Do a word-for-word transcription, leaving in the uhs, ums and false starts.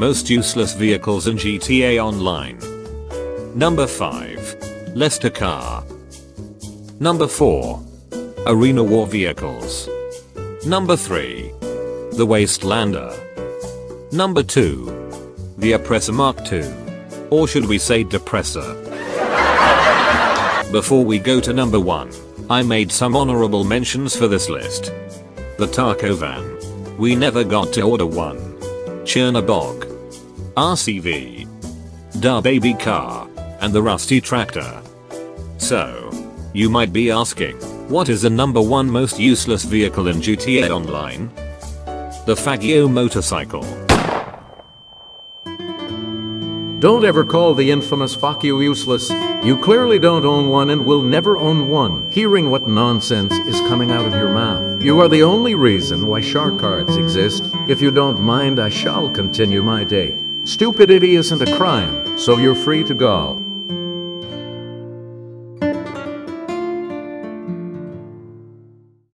most useless vehicles in G T A Online. Number five. Lester Car. Number four. Arena War Vehicles. Number three. The Wastelander. Number two. The Oppressor Mark two. Or should we say Depressor? Before we go to number one, I made some honorable mentions for this list. The Taco Van. We never got to order one. Chernobog. R C V. Da Baby Car. And the Rusty Tractor. So, you might be asking, what is the number one most useless vehicle in G T A Online? The Faggio Motorcycle. Don't ever call the infamous Faggio useless. You clearly don't own one and will never own one. Hearing what nonsense is coming out of your mouth. You are the only reason why Shark Cards exist. If you don't mind, I shall continue my day. Stupidity isn't a crime, so you're free to go.